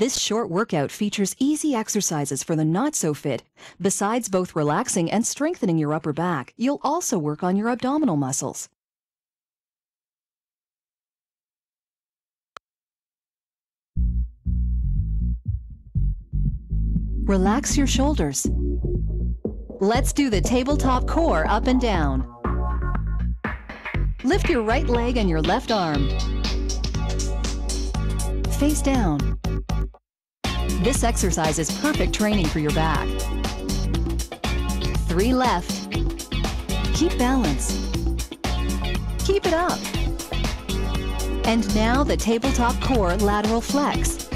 This short workout features easy exercises for the not-so-fit. Besides both relaxing and strengthening your upper back, you'll also work on your abdominal muscles. Relax your shoulders. Let's do the tabletop core up and down. Lift your right leg and your left arm. Face down. This exercise is perfect training for your back. 3 left. Keep balance. Keep it up. And now the tabletop core lateral flex.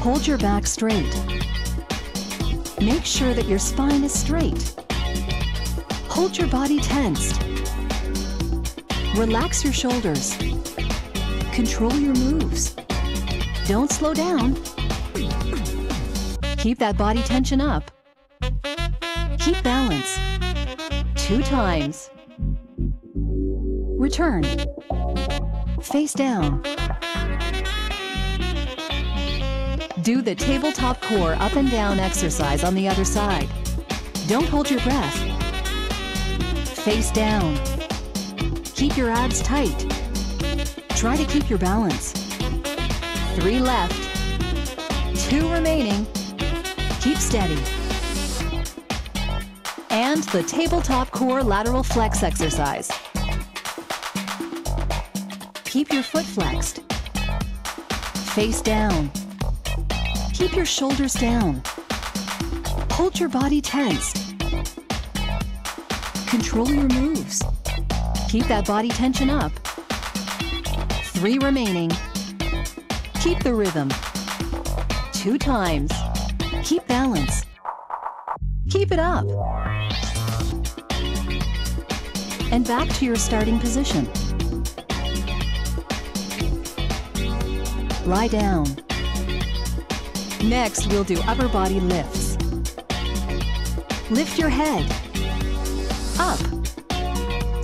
Hold your back straight. Make sure that your spine is straight. Hold your body tensed. Relax your shoulders. Control your moves. Don't slow down. Keep that body tension up. Keep balance. 2 times. Return. Face down. Do the tabletop core up and down exercise on the other side. Don't hold your breath. Face down. Keep your abs tight. Try to keep your balance. 3 left. 2 remaining. Keep steady. And the tabletop core lateral flex exercise. Keep your foot flexed. Face down. Keep your shoulders down. Hold your body tensed. Control your moves. Keep that body tension up. 3 remaining. Keep the rhythm. 2 times. Keep balance. Keep it up. And back to your starting position. Lie down. Next, we'll do upper body lifts. Lift your head. Up.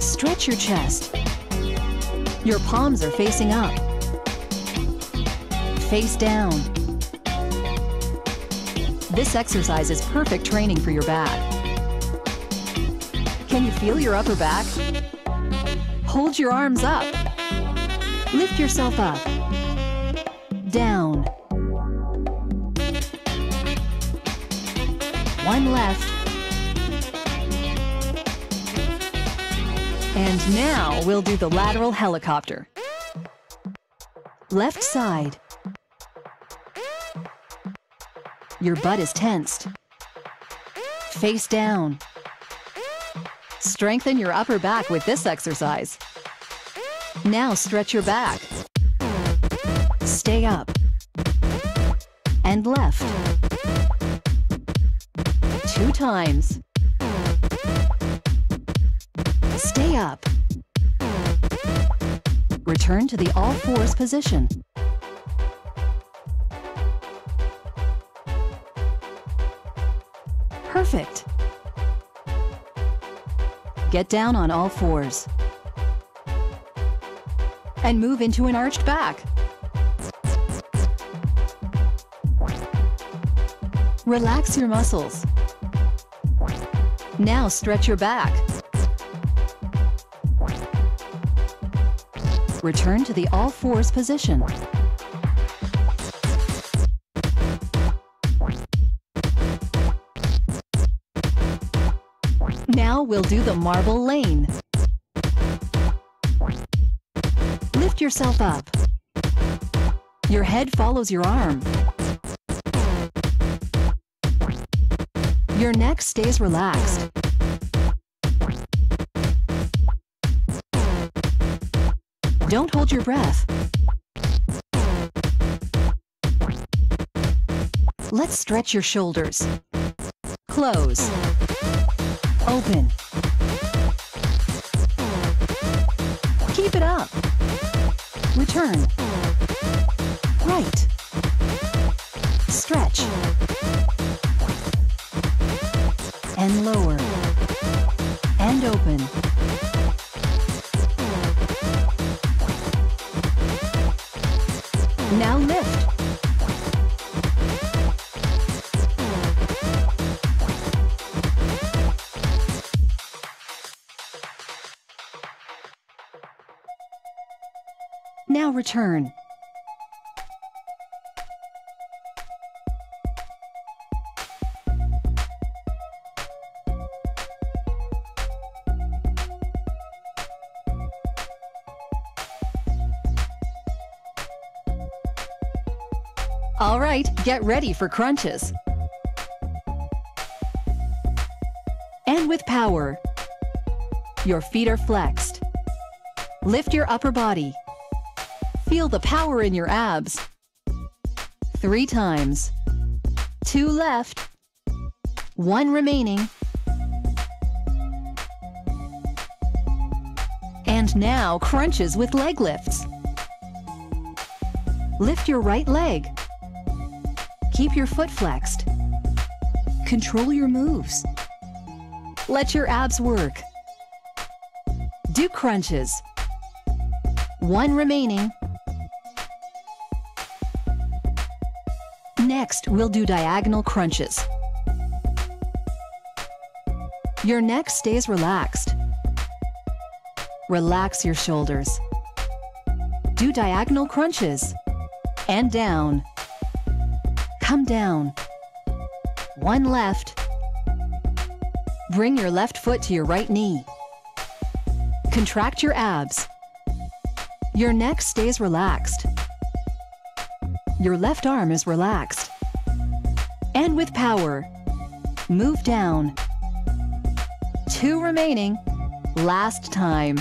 Stretch your chest. Your palms are facing up. Face down. This exercise is perfect training for your back. Can you feel your upper back? Hold your arms up. Lift yourself up. Down. 1 left. And now we'll do the lateral helicopter. Left side. Your butt is tensed. Face down. Strengthen your upper back with this exercise. Now stretch your back. Stay up. And left. 2 times. Stay up. Return to the all fours position. Perfect. Get down on all fours. And move into an arched back. Relax your muscles. Now stretch your back. Return to the all fours position. Now we'll do the marble lane. Lift yourself up. Your head follows your arm. Your neck stays relaxed. Don't hold your breath. Let's stretch your shoulders. Close. Open. Keep it up. Return. Right. Stretch. And lower. And open. Now lift. return. All right, get ready for crunches. And with power. Your feet are flexed. Lift your upper body. Feel the power in your abs. 3 times. 2 left. 1 remaining. And now crunches with leg lifts. Lift your right leg. Keep your foot flexed. Control your moves. Let your abs work. Do crunches. 1 remaining. Next, we'll do diagonal crunches. Your neck stays relaxed. Relax your shoulders. Do diagonal crunches. And down. Come down. 1 left. Bring your left foot to your right knee. Contract your abs. Your neck stays relaxed. Your left arm is relaxed. And with power, move down. 2 remaining. Last time.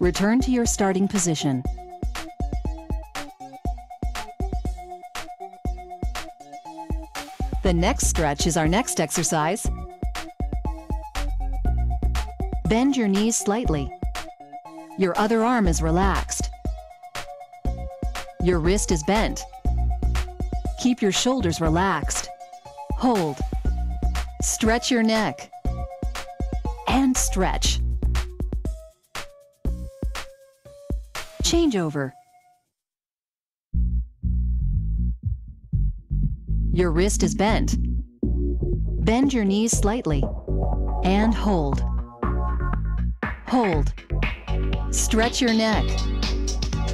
Return to your starting position. The next stretch is our next exercise. Bend your knees slightly. Your other arm is relaxed. Your wrist is bent. Keep your shoulders relaxed. Hold. Stretch your neck. And stretch. Change over. Your wrist is bent. Bend your knees slightly. And hold. Hold. Stretch your neck.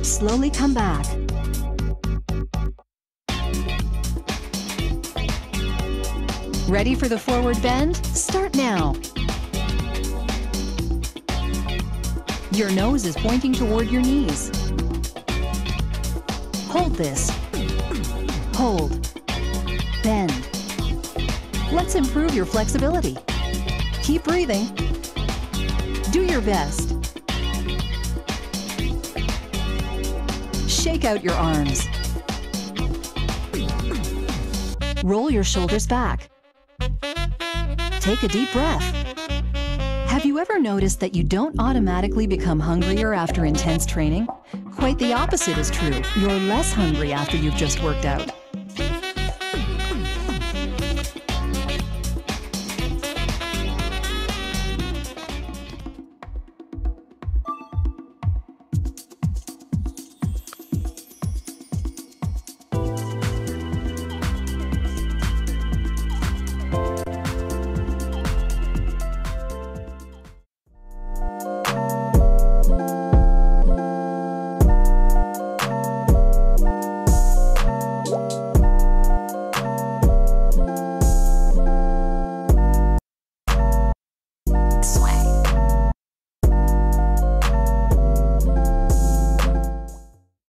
Slowly come back. Ready for the forward bend? Start now. Your nose is pointing toward your knees. Hold this. Hold. Bend. Let's improve your flexibility. Keep breathing. Do your best. Shake out your arms. Roll your shoulders back. Take a deep breath. Have you ever noticed that you don't automatically become hungrier after intense training? Quite the opposite is true. You're less hungry after you've just worked out.